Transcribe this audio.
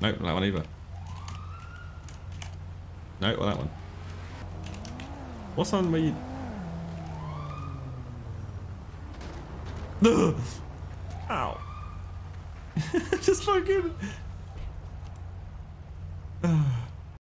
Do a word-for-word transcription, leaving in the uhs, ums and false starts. Nope, not that one either. Nope, or that one. What's on where you... Ugh. Ow. Just fucking...